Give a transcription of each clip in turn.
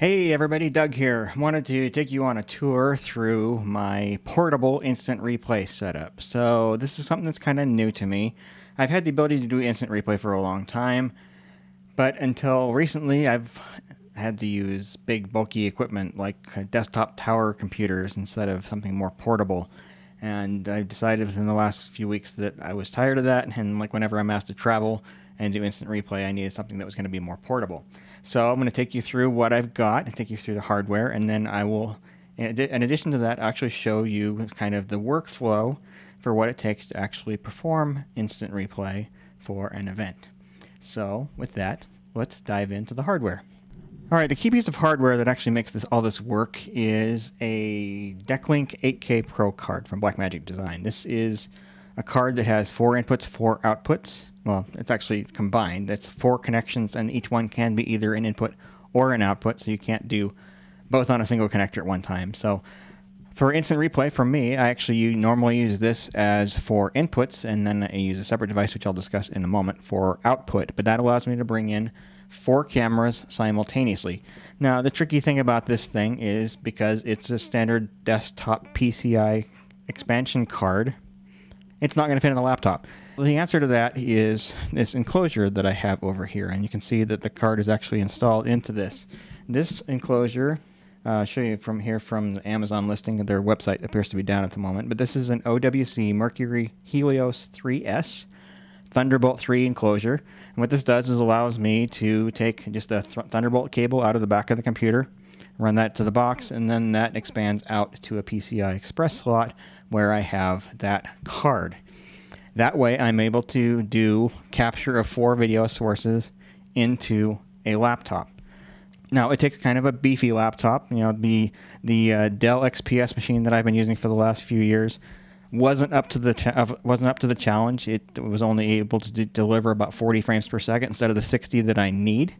Hey everybody, Doug here. Wanted to take you on a tour through my portable instant replay setup. So this is something that's kind of new to me. I've had the ability to do instant replay for a long time, but until recently I've had to use big bulky equipment like desktop tower computers instead of something more portable. And I've decided within the last few weeks that I was tired of that, and like whenever I'm asked to travel and do instant replay, I needed something that was going to be more portable. So I'm going to take you through what I've got, and take you through the hardware, and then I will, in addition to that, actually show you kind of the workflow for what it takes to actually perform instant replay for an event. So with that, let's dive into the hardware. All right, the key piece of hardware that actually makes all this work is a DeckLink 8K Pro card from Blackmagic Design. This is a card that has 4 inputs, 4 outputs. Well, it's actually combined. That's 4 connections, and each one can be either an input or an output, so you can't do both on a single connector at one time. So for instant replay, for me, I actually normally use this as 4 inputs, and then I use a separate device, which I'll discuss in a moment, for output. But that allows me to bring in 4 cameras simultaneously. Now, the tricky thing about this thing is because it's a standard desktop PCI expansion card, it's not going to fit in a laptop. The answer to that is this enclosure that I have over here, and you can see that the card is actually installed into this. This enclosure, I'll show you from here from the Amazon listing. Their website appears to be down at the moment, but this is an OWC Mercury Helios 3S Thunderbolt 3 enclosure, and what this does is allows me to take just a Thunderbolt cable out of the back of the computer, run that to the box, and then that expands out to a PCI Express slot where I have that card. That way I'm able to do capture of 4 video sources into a laptop. Now, it takes kind of a beefy laptop. You know, the Dell XPS machine that I've been using for the last few years wasn't up to the challenge. It was only able to deliver about 40 frames per second instead of the 60 that I need.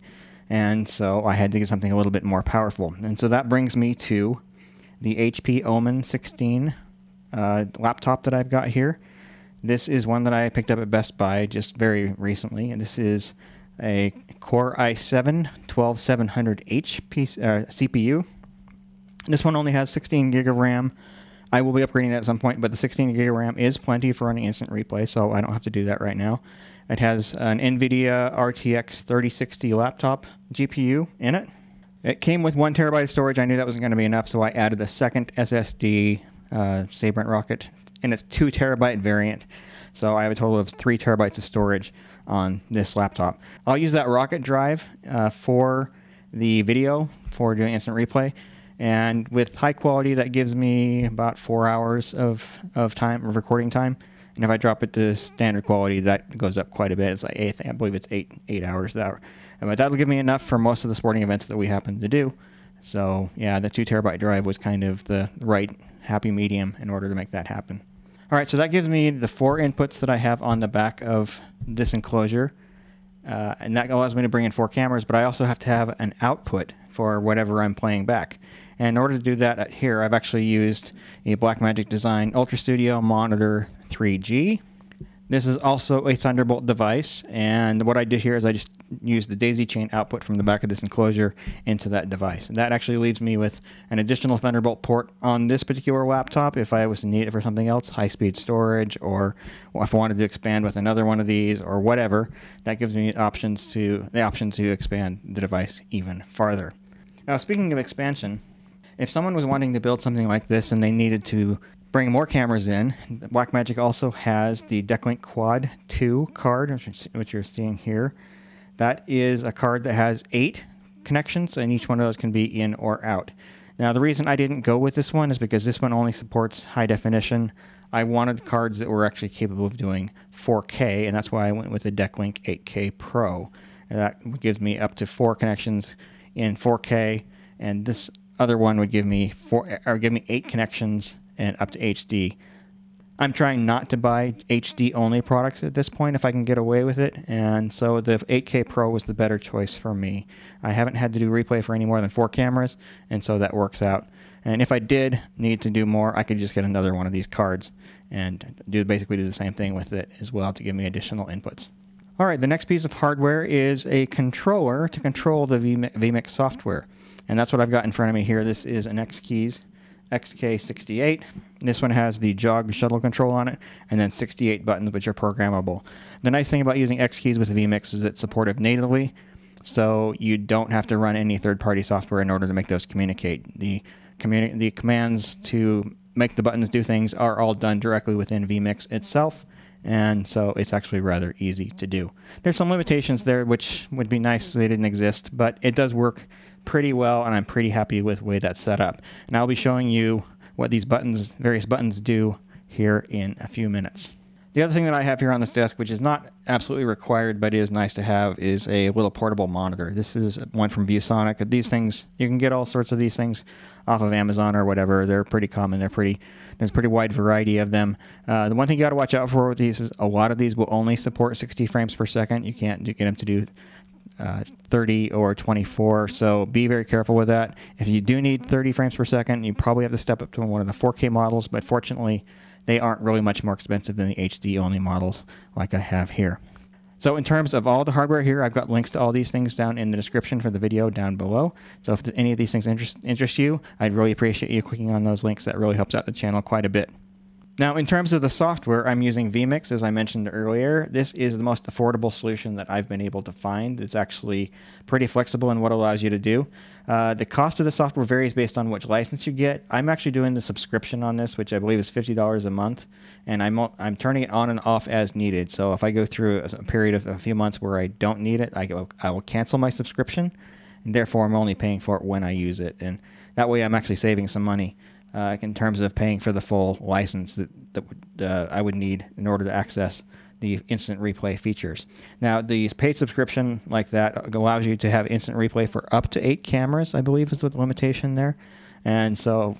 And so I had to get something a little bit more powerful. And so that brings me to the HP Omen 16 laptop that I've got here. This is one that I picked up at Best Buy just very recently, and this is a Core i7-12700H CPU. This one only has 16 gig of RAM. I will be upgrading that at some point, but the 16 gig of RAM is plenty for running instant replay, so I don't have to do that right now. It has an NVIDIA RTX 3060 laptop GPU in it. It came with 1 terabyte of storage. I knew that wasn't going to be enough, so I added the second SSD, Sabrent Rocket, and it's 2 terabyte variant. So I have a total of 3 terabytes of storage on this laptop. I'll use that Rocket drive for the video, for doing instant replay. And with high quality, that gives me about 4 hours of recording time. And if I drop it to standard quality, that goes up quite a bit. It's like I believe it's eight hours that hour. But that'll give me enough for most of the sporting events that we happen to do. So yeah, the 2 terabyte drive was kind of the right happy medium in order to make that happen. All right, so that gives me the 4 inputs that I have on the back of this enclosure. And that allows me to bring in 4 cameras, but I also have to have an output for whatever I'm playing back. And in order to do that here, I've actually used a Blackmagic Design UltraStudio Monitor 3G. This is also a Thunderbolt device, and what I did here is I just used the daisy chain output from the back of this enclosure into that device. And that actually leaves me with an additional Thunderbolt port on this particular laptop if I was to need it for something else, high-speed storage, or if I wanted to expand with another one of these or whatever. That gives me options to the option to expand the device even farther. Now, speaking of expansion, if someone was wanting to build something like this and they needed to bring more cameras in, Blackmagic also has the DeckLink Quad 2 card, which you're seeing here. That is a card that has 8 connections, and each one of those can be in or out. Now, the reason I didn't go with this one is because this one only supports high definition. I wanted cards that were actually capable of doing 4K, and that's why I went with the DeckLink 8K Pro. And that gives me up to 4 connections in 4K, and this other one would give me 8 connections and up to HD. I'm trying not to buy HD only products at this point if I can get away with it, and so the 8K Pro was the better choice for me. I haven't had to do replay for any more than 4 cameras, and so that works out. And if I did need to do more, I could just get another one of these cards and do basically the same thing with it as well to give me additional inputs. All right, the next piece of hardware is a controller to control the vMix software. And that's what I've got in front of me here. This is an X-Keys xk68. This one has the jog shuttle control on it, and then 68 buttons which are programmable. The nice thing about using X-Keys with vMix is it's supported natively, so you don't have to run any third-party software in order to make those communicate. The commands to make the buttons do things are all done directly within vMix itself, and so it's actually rather easy to do. There's some limitations there which would be nice if they didn't exist, but it does work pretty well, and I'm pretty happy with the way that's set up. And I'll be showing you what these buttons, various buttons, do here in a few minutes. The other thing that I have here on this desk, which is not absolutely required but is nice to have, is a little portable monitor. This is one from ViewSonic. These things, you can get all sorts of these things off of Amazon or whatever. They're pretty common. There's a pretty wide variety of them. The one thing you got to watch out for with these is a lot of these will only support 60 frames per second. You can't get them to do 30 or 24, so be very careful with that. If you do need 30 frames per second, you probably have to step up to one of the 4K models, but fortunately, they aren't really much more expensive than the HD-only models like I have here. So in terms of all the hardware here, I've got links to all these things down in the description for the video down below. So if any of these things interest you, I'd really appreciate you clicking on those links. That really helps out the channel quite a bit. Now, in terms of the software, I'm using vMix, as I mentioned earlier. This is the most affordable solution that I've been able to find. It's actually pretty flexible in what it allows you to do. The cost of the software varies based on which license you get. I'm actually doing the subscription on this, which I believe is $50 a month, and I'm turning it on and off as needed. So if I go through a period of a few months where I don't need it, I will cancel my subscription, and therefore I'm only paying for it when I use it, and that way I'm actually saving some money. In terms of paying for the full license that I would need in order to access the instant replay features. Now, the paid subscription like that allows you to have instant replay for up to 8 cameras, I believe is the limitation there. And so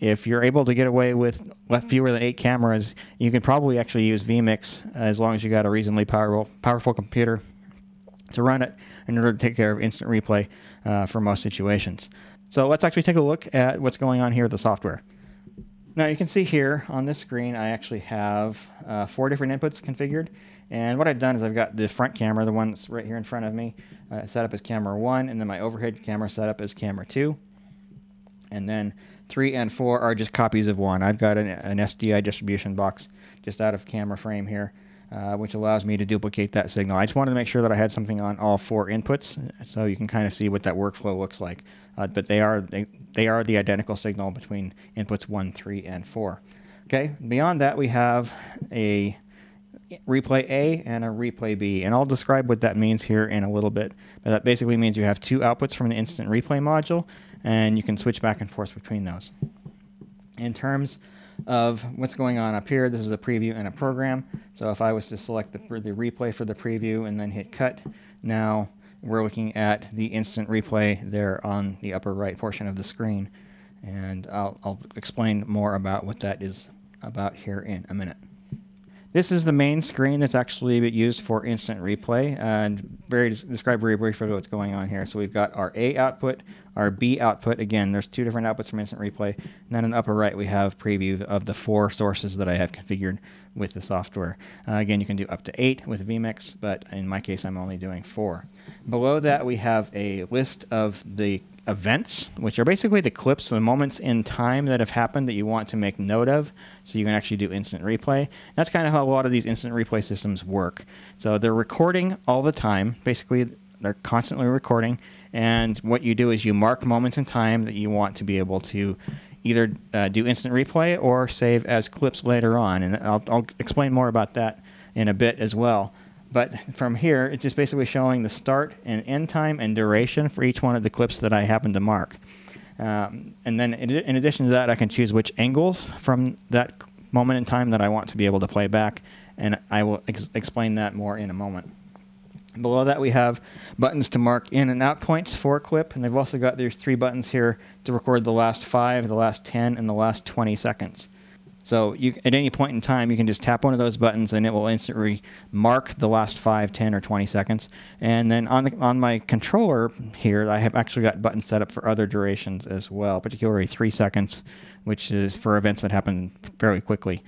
if you're able to get away with fewer than 8 cameras, you can probably actually use vMix as long as you got a reasonably powerful computer to run it in order to take care of instant replay for most situations. So let's actually take a look at what's going on here with the software. Now you can see here on this screen I actually have 4 different inputs configured, and what I've done is I've got the front camera, the one that's right here in front of me, set up as camera 1, and then my overhead camera set up as camera 2, and then 3 and 4 are just copies of 1. I've got an SDI distribution box just out of camera frame here, which allows me to duplicate that signal. I just wanted to make sure that I had something on all 4 inputs, so you can kind of see what that workflow looks like. But they are the identical signal between inputs 1, 3, and 4. Okay. Beyond that, we have a replay A and a replay B, and I'll describe what that means here in a little bit. But that basically means you have 2 outputs from the instant replay module, and you can switch back and forth between those. In terms of what's going on up here, this is a preview and a program. So if I was to select the replay for the preview and then hit cut, now we're looking at the instant replay there on the upper right portion of the screen. And I'll explain more about what that is about here in a minute. This is the main screen that's actually used for instant replay, and describe very briefly what's going on here. So we've got our A output, our B output. Again, there's 2 different outputs from instant replay. And then in the upper right, we have preview of the 4 sources that I have configured with the software. Again, you can do up to 8 with vMix, but in my case, I'm only doing 4. Below that, we have a list of the events, which are basically the clips, the moments in time that have happened that you want to make note of, so you can actually do instant replay. That's kind of how a lot of these instant replay systems work. So they're recording all the time. Basically, they're constantly recording, and what you do is you mark moments in time that you want to be able to either do instant replay or save as clips later on, and I'll explain more about that in a bit as well. But from here, it's just basically showing the start and end time and duration for each one of the clips that I happen to mark. And then in addition to that, I can choose which angles from that moment in time that I want to be able to play back, and I will explain that more in a moment. Below that, we have buttons to mark in and out points for a clip, and they've also got there's 3 buttons here to record the last 5, the last 10, and the last 20 seconds. So you, at any point in time, you can just tap one of those buttons and it will instantly mark the last 5, 10, or 20 seconds. And then on my controller here, I have actually got buttons set up for other durations as well, particularly 3 seconds, which is for events that happen fairly quickly.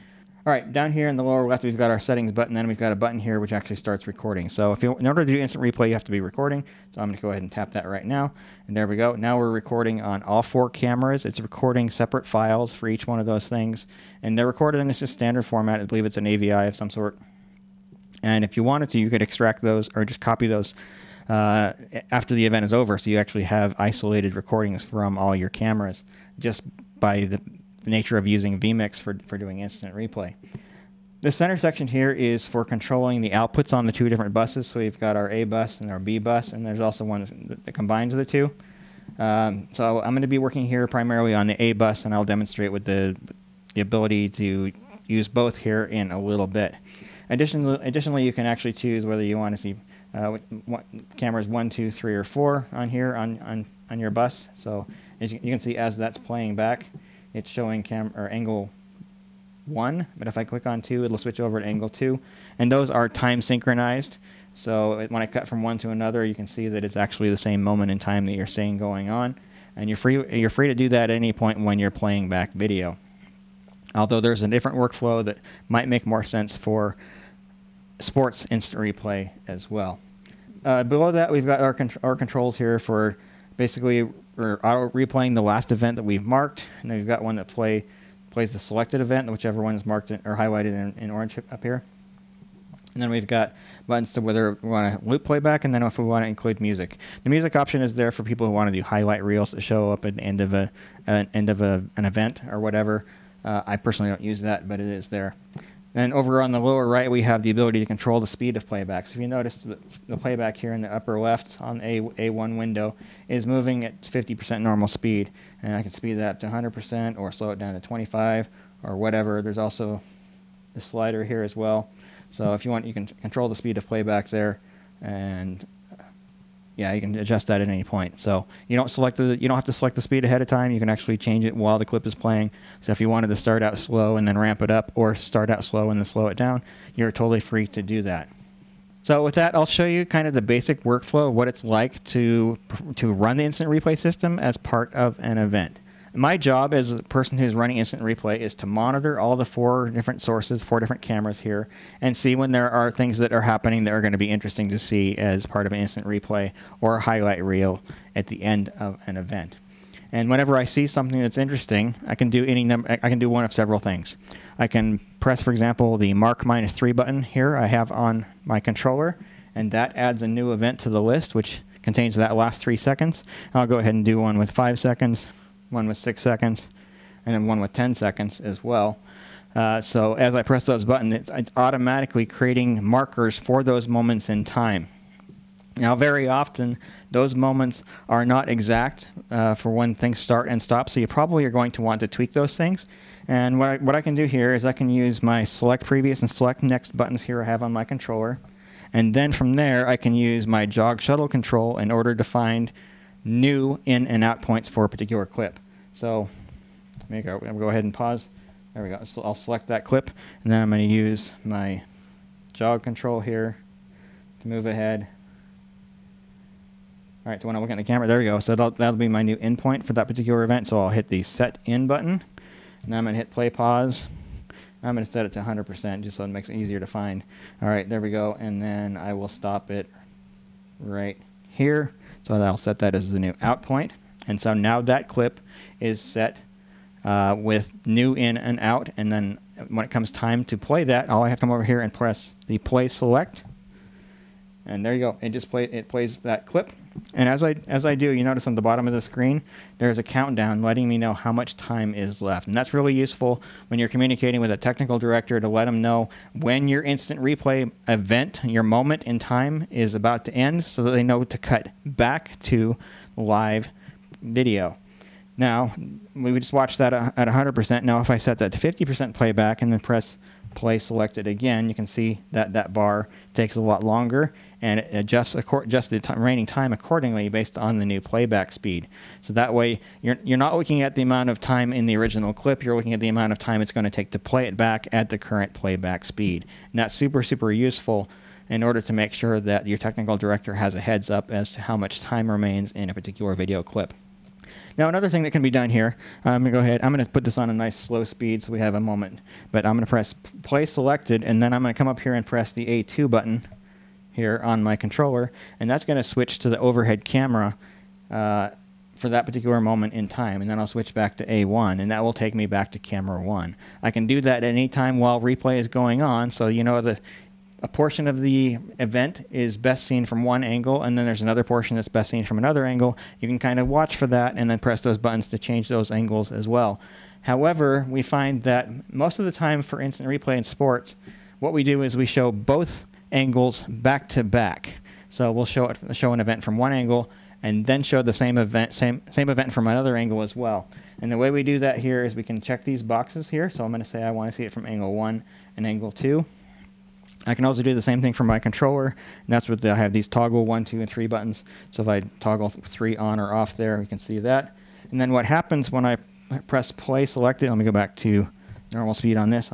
All right, down here in the lower left, we've got our settings button. Then we've got a button here which actually starts recording. So if you, in order to do instant replay, you have to be recording. So I'm going to go ahead and tap that right now. And there we go. Now we're recording on all four cameras. It's recording separate files for each one of those things. And they're recorded in just standard format. I believe it's an AVI of some sort. And if you wanted to, you could extract those or just copy those after the event is over. So you actually have isolated recordings from all your cameras just by the nature of using vMix for doing instant replay. The center section here is for controlling the outputs on the two different buses. So we've got our A bus and our B bus, and there's also one that combines the two. So I'm going to be working here primarily on the A bus, and I'll demonstrate with the ability to use both here in a little bit. Additionally, you can actually choose whether you want to see cameras 1, 2, 3, or 4 on here on your bus. So as you can see, as that's playing back, it's showing angle 1, but if I click on 2, it'll switch over to angle 2. And those are time synchronized. So when I cut from one to another, you can see that it's actually the same moment in time that you're seeing going on. And you're free to do that at any point when you're playing back video. Although there's a different workflow that might make more sense for sports instant replay as well. Below that, we've got our controls here for basically we're auto replaying the last event that we've marked, and then we've got one that plays the selected event, whichever one is marked or highlighted in orange up here. And then we've got buttons to whether we want to loop playback, and then if we want to include music. The music option is there for people who want to do highlight reels that show up at the end of an event or whatever. I personally don't use that, but it is there. Then over on the lower right, we have the ability to control the speed of playback. So if you notice, the playback here in the upper left on A1 window is moving at 50% normal speed. And I can speed that up to 100% or slow it down to 25 or whatever. There's also the slider here as well. So if you want, you can control the speed of playback there. And yeah, you can adjust that at any point. So you don't have to select the speed ahead of time. You can actually change it while the clip is playing. So if you wanted to start out slow and then ramp it up, or start out slow and then slow it down, you're totally free to do that. So with that, I'll show you kind of the basic workflow of what it's like to run the instant replay system as part of an event. My job as a person who's running instant replay is to monitor all the four different sources, four different cameras here, and see when there are things that are happening that are going to be interesting to see as part of an instant replay or a highlight reel at the end of an event. And whenever I see something that's interesting, I can do one of several things. I can press, for example, the mark -3 button here I have on my controller, and that adds a new event to the list, which contains that last 3 seconds. I'll go ahead and do one with 5 seconds, one with 6 seconds, and then one with 10 seconds as well. So as I press those buttons, it's automatically creating markers for those moments in time. Now, very often, those moments are not exact for when things start and stop, so you probably are going to want to tweak those things. And what I can do here is I can use my select previous and select next buttons here I have on my controller. And then from there, I can use my jog shuttle control in order to find new in and out points for a particular clip. So I'm going to go ahead and pause. There we go. So I'll select that clip, and then I'm going to use my jog control here to move ahead. All right, so when I look at the camera, there we go. So that'll be my new end point for that particular event. So I'll hit the set in button, and I'm going to hit play pause. I'm going to set it to 100% just so it makes it easier to find. All right, there we go. And then I will stop it right here. So I'll set that as the new out point. And so now that clip is set with new in and out. And then when it comes time to play that, all I have to come over here and press the play select. And there you go. It plays that clip. And as I do, you notice on the bottom of the screen, there's a countdown letting me know how much time is left. And that's really useful when you're communicating with a technical director to let them know when your instant replay event, your moment in time, is about to end, so that they know to cut back to live video. Now, we just watched that at 100%. Now, if I set that to 50% playback and then press play selected again, you can see that that bar takes a lot longer, and it adjusts the remaining time accordingly based on the new playback speed. So that way, you're not looking at the amount of time in the original clip. You're looking at the amount of time it's going to take to play it back at the current playback speed. And that's super, super useful in order to make sure that your technical director has a heads up as to how much time remains in a particular video clip. Now another thing that can be done here, I'm going to go ahead, I'm going to put this on a nice slow speed so we have a moment. But I'm going to press play selected, and then I'm going to come up here and press the A2 button here on my controller, and that's going to switch to the overhead camera for that particular moment in time, and then I'll switch back to A1, and that will take me back to camera 1. I can do that at any time while replay is going on, so you know a portion of the event is best seen from one angle, and then there's another portion that's best seen from another angle. You can kind of watch for that and then press those buttons to change those angles as well. However, we find that most of the time for instant replay in sports, what we do is we show both angles back to back. So we'll show an event from one angle and then show the same event from another angle as well. And the way we do that here is we can check these boxes here. So I'm going to say I want to see it from angle 1 and angle 2. I can also do the same thing for my controller, and that's what I have these toggle 1, 2, and 3 buttons. So if I toggle 3 on or off there, we can see that. And then what happens when I press play selected, let me go back to normal speed on this,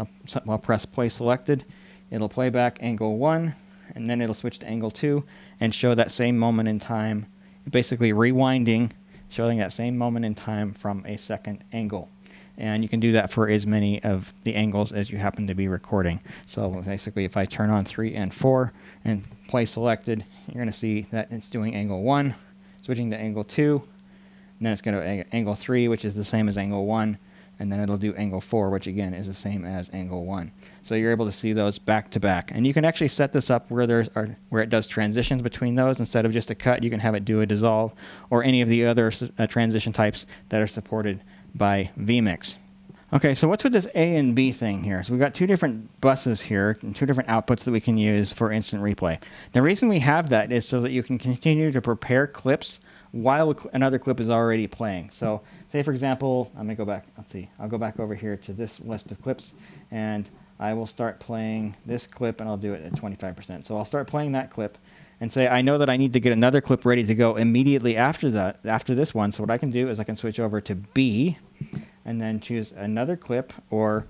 I'll press play selected, it'll play back angle 1, and then it'll switch to angle 2 and show that same moment in time, basically rewinding, showing that same moment in time from a second angle. And you can do that for as many of the angles as you happen to be recording. So basically, if I turn on 3 and 4 and play selected, you're going to see that it's doing angle 1, switching to angle 2, and then it's going to angle 3, which is the same as angle 1, and then it'll do angle 4, which again is the same as angle 1. So you're able to see those back to back. And you can actually set this up where it does transitions between those. Instead of just a cut, you can have it do a dissolve or any of the other transition types that are supported by vMix. Okay, so what's with this A and B thing here? So we've got two different buses here and two different outputs that we can use for instant replay. The reason we have that is so that you can continue to prepare clips while another clip is already playing. So say, for example, I'm gonna go back, let's see, I'll go back over here to this list of clips, and I will start playing this clip, and I'll do it at 25%. So I'll start playing that clip and say, I know that I need to get another clip ready to go immediately after that, after this one. So what I can do is I can switch over to B and then choose another clip or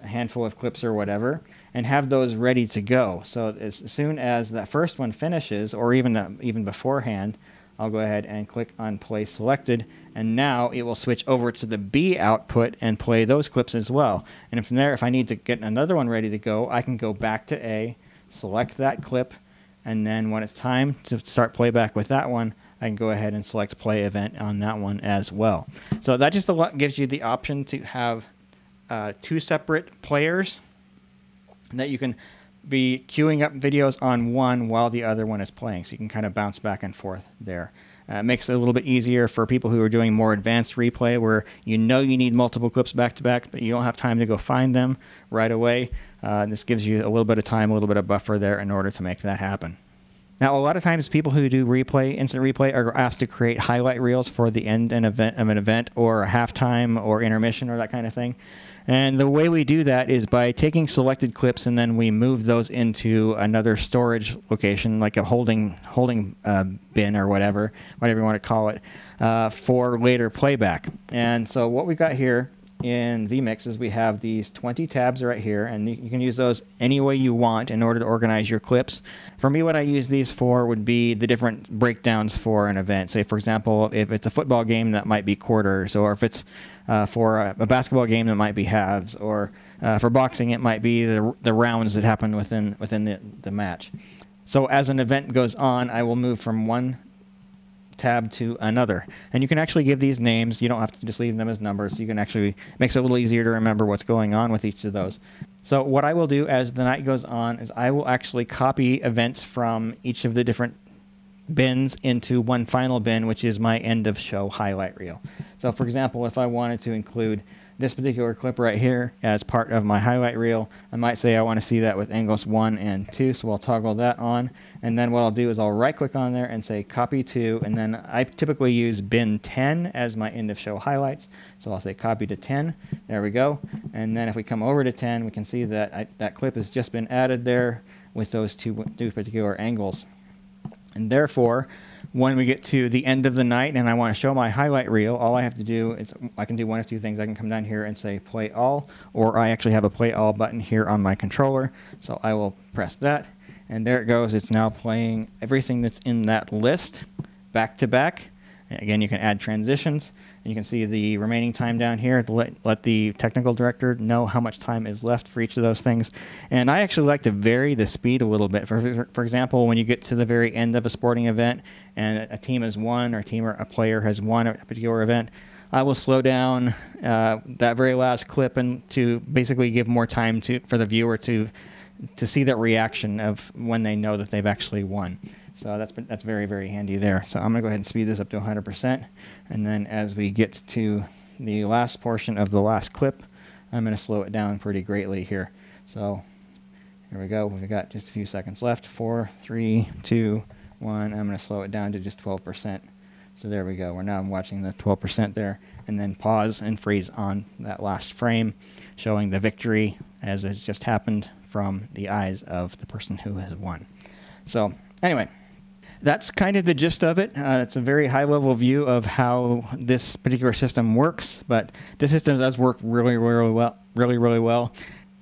a handful of clips or whatever and have those ready to go. So as soon as that first one finishes, or even beforehand, I'll go ahead and click on play selected, and now it will switch over to the B output and play those clips as well. And from there, if I need to get another one ready to go, I can go back to A, select that clip, and then when it's time to start playback with that one, I can go ahead and select play event on that one as well. So that just gives you the option to have two separate players that you can be queuing up videos on one while the other one is playing. So you can kind of bounce back and forth there. It makes it a little bit easier for people who are doing more advanced replay where you know you need multiple clips back to back, but you don't have time to go find them right away. This gives you a little bit of time, a little bit of buffer there in order to make that happen. Now, a lot of times people who do replay, instant replay, are asked to create highlight reels for the end of an event or a halftime or intermission or that kind of thing. And the way we do that is by taking selected clips and then we move those into another storage location, like a holding bin or whatever you want to call it, for later playback. And so what we've got here in vMix is we have these 20 tabs right here, and you can use those any way you want in order to organize your clips. For me, what I use these for would be the different breakdowns for an event. Say, for example, if it's a football game, that might be quarters, or if it's for a basketball game, that might be halves, or for boxing, it might be the rounds that happen within the match. So as an event goes on, I will move from one tab to another, and you can actually give these names. You don't have to just leave them as numbers. You can actually, makes it a little easier to remember what's going on with each of those. So what I will do as the night goes on is I will actually copy events from each of the different bins into one final bin, which is my end of show highlight reel. So for example, if I wanted to include this particular clip right here as part of my highlight reel, I might say I want to see that with angles 1 and 2, so I'll toggle that on, and then what I'll do is I'll right click on there and say copy to, and then I typically use bin 10 as my end of show highlights, so I'll say copy to 10, there we go, and then if we come over to 10, we can see that that clip has just been added there with those two particular angles. And therefore, when we get to the end of the night and I want to show my highlight reel, all I have to do is, I can do one of two things. I can come down here and say play all, or I actually have a play all button here on my controller. So I will press that, and there it goes. It's now playing everything that's in that list back to back. Again, you can add transitions, and you can see the remaining time down here to let the technical director know how much time is left for each of those things. And I actually like to vary the speed a little bit. For example, when you get to the very end of a sporting event and a team has won, or a player has won at a particular event, I will slow down that very last clip and to basically give more time for the viewer to see that reaction of when they know that they've actually won. So that's very, very handy there. So I'm going to go ahead and speed this up to 100%. And then as we get to the last portion of the last clip, I'm going to slow it down pretty greatly here. So here we go. We've got just a few seconds left. 4, 3, 2, 1. I'm going to slow it down to just 12%. So there we go. We're now watching the 12% there, and then pause and freeze on that last frame, showing the victory as has just happened from the eyes of the person who has won. So anyway, that's kind of the gist of it. It's a very high-level view of how this particular system works, but this system does work really, really well.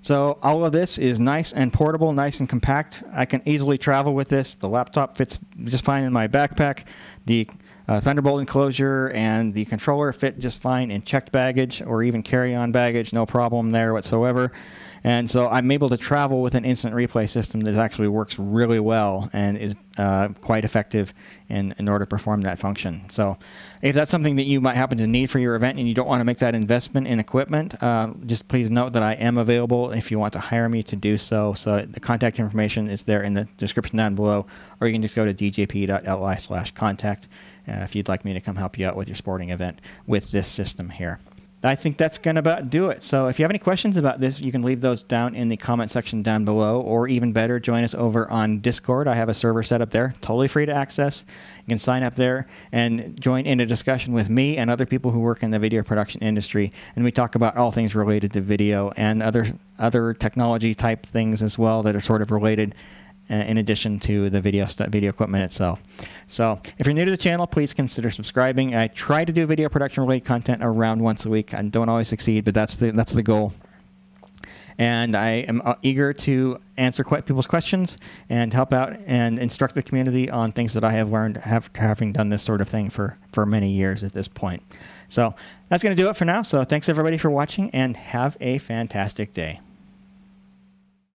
So all of this is nice and portable, nice and compact. I can easily travel with this. The laptop fits just fine in my backpack. The Thunderbolt enclosure and the controller fit just fine in checked baggage or even carry-on baggage. No problem there whatsoever. And so I'm able to travel with an instant replay system that actually works really well and is quite effective in order to perform that function. So if that's something that you might happen to need for your event and you don't want to make that investment in equipment, just please note that I am available if you want to hire me to do so. So the contact information is there in the description down below, or you can just go to djp.li/contact if you'd like me to come help you out with your sporting event with this system here. I think that's going to about do it. So if you have any questions about this, you can leave those down in the comment section down below, or even better, join us over on Discord. I have a server set up there, totally free to access. You can sign up there and join in a discussion with me and other people who work in the video production industry. And we talk about all things related to video and other technology type things as well that are sort of related in addition to the video equipment itself. So if you're new to the channel, please consider subscribing. I try to do video production related content around once a week. I don't always succeed, but that's the goal. And I am eager to answer people's questions and help out and instruct the community on things that I have learned having done this sort of thing for many years at this point. So that's going to do it for now. So thanks everybody for watching, and have a fantastic day.